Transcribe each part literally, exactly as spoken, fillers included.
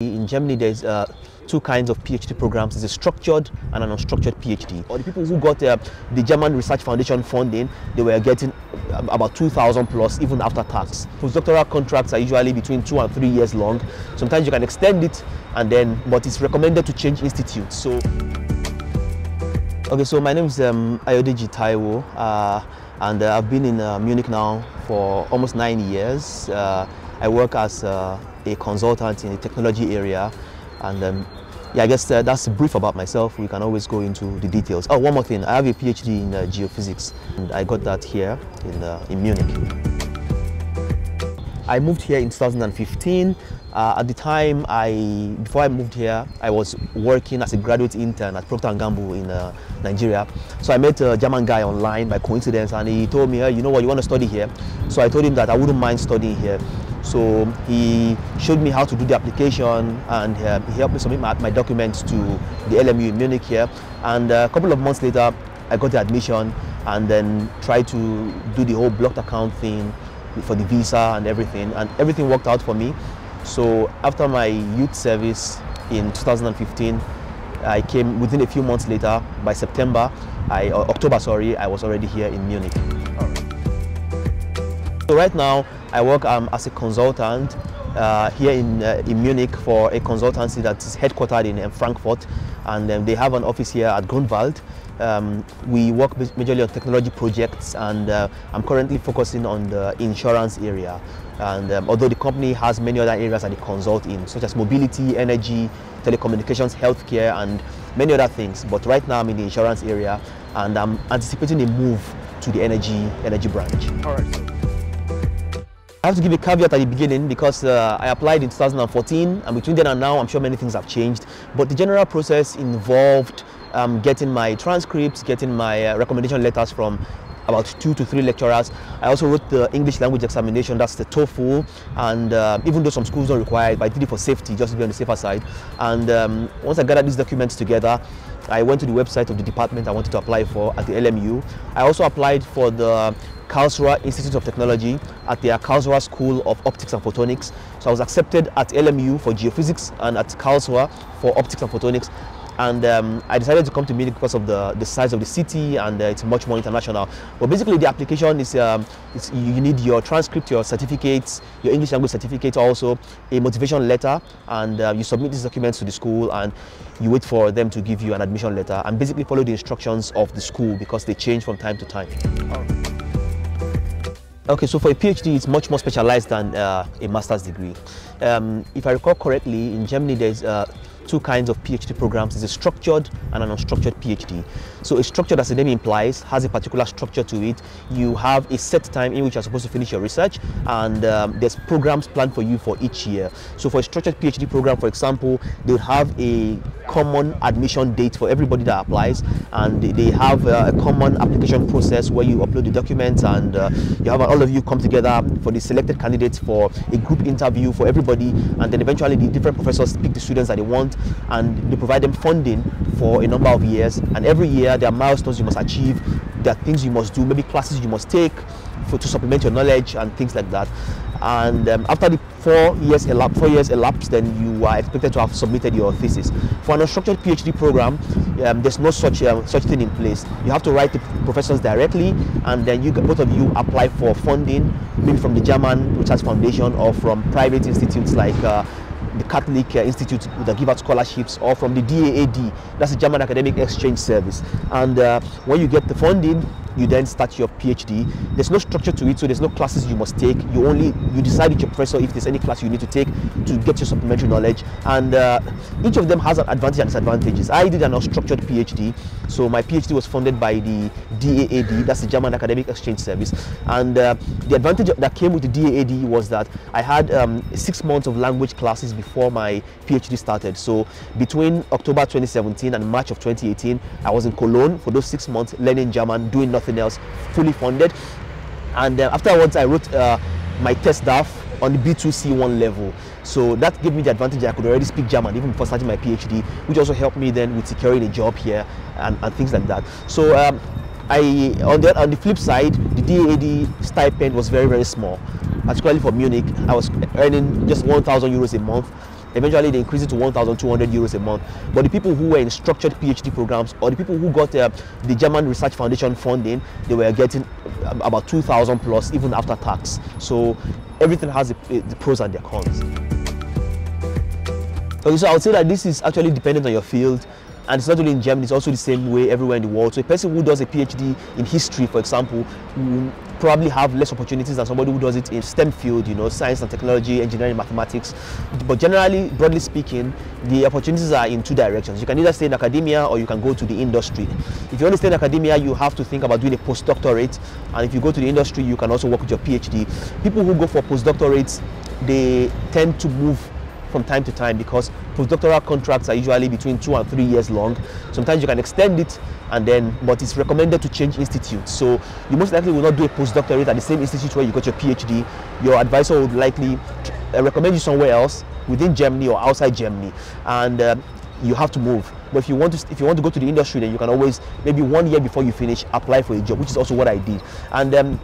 In Germany, there's uh, two kinds of PhD programs. There's a structured and an unstructured PhD. Or the people who got uh, the German Research Foundation funding, they were getting about two thousand plus, even after tax. Postdoctoral contracts are usually between two and three years long. Sometimes you can extend it, and then, but it's recommended to change institutes. So, okay, so my name is um, Ayodeji Taiwo, uh, and uh, I've been in uh, Munich now for almost nine years. Uh, I work as uh, a consultant in the technology area, and um, yeah, I guess uh, that's brief about myself. We can always go into the details. Oh, one more thing, I have a PhD in uh, geophysics, and I got that here in, uh, in Munich. I moved here in two thousand fifteen. Uh, at the time, I, before I moved here, I was working as a graduate intern at Procter and Gamble in uh, Nigeria. So I met a German guy online by coincidence, and he told me, hey, you know what, you want to study here? So I told him that I wouldn't mind studying here. So he showed me how to do the application, and uh, he helped me submit my, my documents to the L M U in Munich here. And uh, a couple of months later, I got the admission, and then tried to do the whole blocked account thing for the visa and everything, and everything worked out for me. So after my youth service in two thousand fifteen, I came within a few months later. By September, I, or October, sorry, I was already here in Munich. So right now, I work um, as a consultant uh, here in, uh, in Munich for a consultancy that is headquartered in, in Frankfurt, and um, they have an office here at Grunwald. Um, we work majorly on technology projects, and uh, I'm currently focusing on the insurance area. And um, although the company has many other areas that they consult in, such as mobility, energy, telecommunications, healthcare, and many other things. But right now I'm in the insurance area, and I'm anticipating a move to the energy energy branch. All right. I have to give a caveat at the beginning, because uh, I applied in two thousand fourteen, and between then and now, I'm sure many things have changed. But the general process involved um, getting my transcripts, getting my uh, recommendation letters from about two to three lecturers. I also wrote the English language examination, that's the TOEFL, and uh, even though some schools don't require it, but I did it for safety, just to be on the safer side. And um, once I gathered these documents together, I went to the website of the department I wanted to apply for at the L M U. I also applied for the Karlsruhe Institute of Technology at the Karlsruhe School of Optics and Photonics. So I was accepted at L M U for geophysics and at Karlsruhe for optics and photonics. And um, I decided to come to Munich because of the, the size of the city, and uh, it's much more international. But basically the application is, um, it's, you need your transcript, your certificates, your English language certificate also, a motivation letter, and uh, you submit these documents to the school, and you wait for them to give you an admission letter, and basically follow the instructions of the school because they change from time to time. Okay, so for a PhD, it's much more specialized than uh, a master's degree. Um, if I recall correctly, in Germany there's uh, two kinds of PhD programs. There's a structured and an unstructured PhD. So a structured, as the name implies, has a particular structure to it. You have a set time in which you're supposed to finish your research, and um, there's programs planned for you for each year. So for a structured PhD program, for example, they would have a common admission date for everybody that applies, and they have uh, a common application process where you upload the documents, and uh, you have an all of you come together for the selected candidates for a group interview for everybody, and then eventually the different professors pick the students that they want, and they provide them funding for a number of years. And every year there are milestones you must achieve, there are things you must do, maybe classes you must take for, to supplement your knowledge and things like that. And um, after the four years elapsed, four years elapsed, then you are expected to have submitted your thesis. For an unstructured PhD program, um, there's no such um, such thing in place. You have to write to professors directly, and then you both of you apply for funding, maybe from the German Research Foundation or from private institutes like uh, the Catholic uh, Institute that give out scholarships, or from the D A A D, that's the German Academic Exchange Service. And uh, when you get the funding, you then start your PhD. There's no structure to it, so there's no classes you must take. You only, you decide with your professor if there's any class you need to take to get your supplementary knowledge. And uh, each of them has an advantage and disadvantages. I did an unstructured PhD, so my PhD was funded by the D A A D, that's the German Academic Exchange Service. And uh, the advantage that came with the D A A D was that I had um, six months of language classes before my PhD started. So between October twenty seventeen and March of twenty eighteen, I was in Cologne for those six months learning German, doing nothing else, fully funded. And uh, afterwards I wrote uh, my test D A A D on the B two C one level, so that gave me the advantage that I could already speak German even before starting my PhD, which also helped me then with securing a job here and, and things like that. So um, I on the, on the flip side, the D A A D stipend was very very small, particularly for Munich. I was earning just one thousand euros a month, Eventually, they increased it to one thousand two hundred euros a month. But the people who were in structured PhD programs, or the people who got uh, the German Research Foundation funding, they were getting about two thousand plus, even after tax. So everything has the, the pros and their cons. Okay, so I would say that this is actually dependent on your field. And it's not only in Germany, it's also the same way everywhere in the world. So a person who does a PhD in history, for example, will probably have less opportunities than somebody who does it in STEM field, you know, science and technology, engineering, mathematics. But generally, broadly speaking, the opportunities are in two directions. You can either stay in academia or you can go to the industry. If you want to stay in academia, you have to think about doing a postdoctorate. And if you go to the industry, you can also work with your PhD. People who go for postdoctorates, they tend to move from time to time because postdoctoral contracts are usually between two and three years long. Sometimes you can extend it, and then, but it's recommended to change institutes. So you most likely will not do a postdoctorate at the same institute where you got your PhD. Your advisor would likely recommend you somewhere else within Germany or outside Germany, and uh, you have to move. But if you want to, if you want to go to the industry, then you can always, maybe one year before you finish, apply for a job, which is also what I did. And um,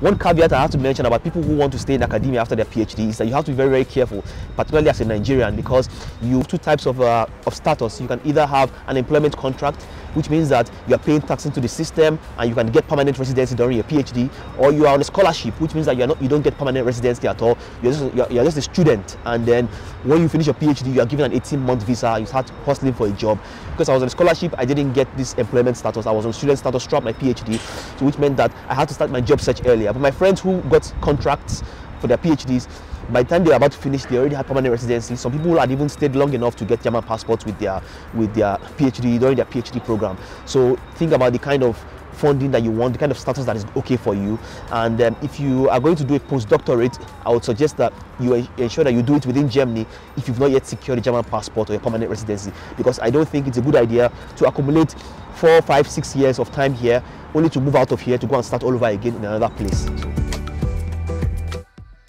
one caveat I have to mention about people who want to stay in academia after their PhD is that you have to be very, very careful, particularly as a Nigerian, because you have two types of, uh, of status. You can either have an employment contract, which means that you are paying tax into the system and you can get permanent residency during your PhD, or you are on a scholarship, which means that you, are not, you don't get permanent residency at all. You're just, you're, you're just a student, and then when you finish your PhD, you are given an eighteen month visa. You start hustling for a job. Because I was on a scholarship, I didn't get this employment status. I was on student status throughout my PhD, so which meant that I had to start my job search earlier. But my friends who got contracts for their PhDs, by the time they were about to finish, they already had permanent residency. Some people had even stayed long enough to get German passports with their with their PhD during their PhD program. So think about the kind of funding that you want, the kind of status that is okay for you. And um, if you are going to do a postdoctorate, I would suggest that you ensure that you do it within Germany if you've not yet secured a German passport or a permanent residency, because I don't think it's a good idea to accumulate four, five, six years of time here only to move out of here to go and start all over again in another place.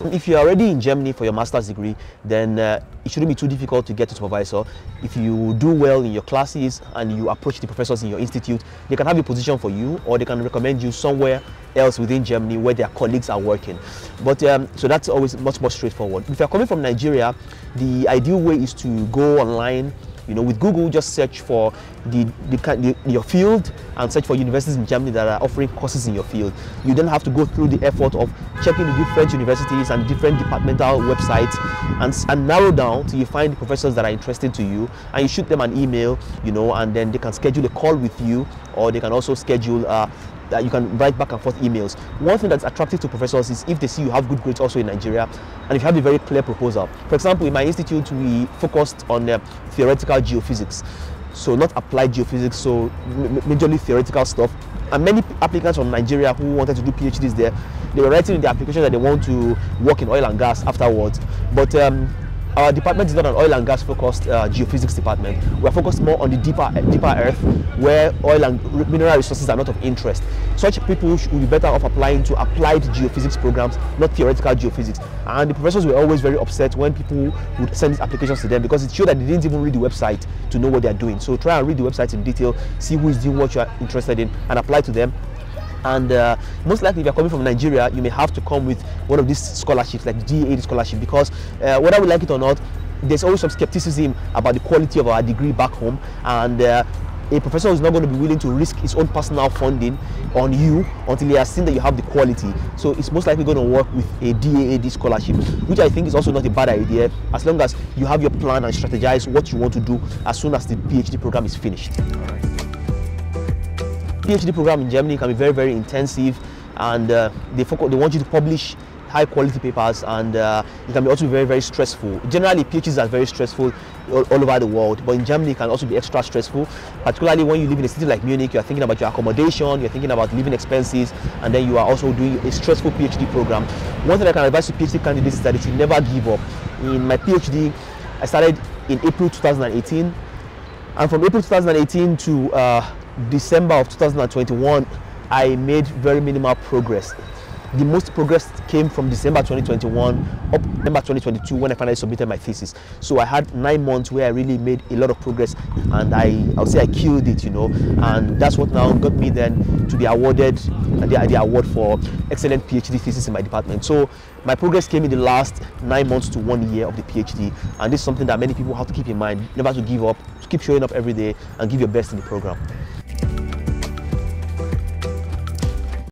If you're already in Germany for your master's degree, then uh, it shouldn't be too difficult to get a supervisor. If you do well in your classes and you approach the professors in your institute, they can have a position for you, or they can recommend you somewhere else within Germany where their colleagues are working. But um, so that's always much more straightforward. If you're coming from Nigeria, the ideal way is to go online. You know, with Google, just search for the, the, the, your field and search for universities in Germany that are offering courses in your field. You don't have to go through the effort of checking the different universities and different departmental websites, and, and narrow down till you find the professors that are interested to you, and you shoot them an email, you know, and then they can schedule a call with you, or they can also schedule uh, that you can write back and forth emails. One thing that's attractive to professors is if they see you have good grades also in Nigeria, and if you have a very clear proposal. For example, in my institute, we focused on uh, theoretical geophysics. So not applied geophysics, so majorly theoretical stuff. And many applicants from Nigeria who wanted to do PhDs there, they were writing in their application that they want to work in oil and gas afterwards. But um, our department is not an oil and gas focused uh, geophysics department. We are focused more on the deeper, deeper earth, where oil and mineral resources are not of interest. Such people should be better off applying to applied geophysics programs, not theoretical geophysics. And the professors were always very upset when people would send these applications to them, because it showed that they didn't even read the website to know what they are doing. So try and read the website in detail, see who is doing what you are interested in, and apply to them. And uh, most likely, if you're coming from Nigeria, you may have to come with one of these scholarships, like the D A A D scholarship, because uh, whether we like it or not, there's always some skepticism about the quality of our degree back home. And uh, a professor is not going to be willing to risk his own personal funding on you until he has seen that you have the quality. So it's most likely going to work with a D A A D scholarship, which I think is also not a bad idea, as long as you have your plan and strategize what you want to do as soon as the PhD program is finished. PhD program in Germany can be very, very intensive, and uh, they, focus, they want you to publish high quality papers, and uh, it can be also very, very stressful. Generally, PhDs are very stressful all, all over the world, but in Germany it can also be extra stressful, particularly when you live in a city like Munich. You are thinking about your accommodation, you're thinking about living expenses, and then you are also doing a stressful PhD program. One thing I can advise to PhD candidates is that they should never give up. In my PhD, I started in April two thousand eighteen, and from April two thousand eighteen to uh, December of two thousand twenty-one, I made very minimal progress. the most progress came from December twenty twenty-one up to December twenty twenty-two when I finally submitted my thesis. So I had nine months where I really made a lot of progress, and I, I would say I killed it, you know. And that's what now got me then to be awarded the, the award for excellent PhD thesis in my department. So my progress came in the last nine months to one year of the PhD, and this is something that many people have to keep in mind, never to give up, to keep showing up every day and give your best in the program.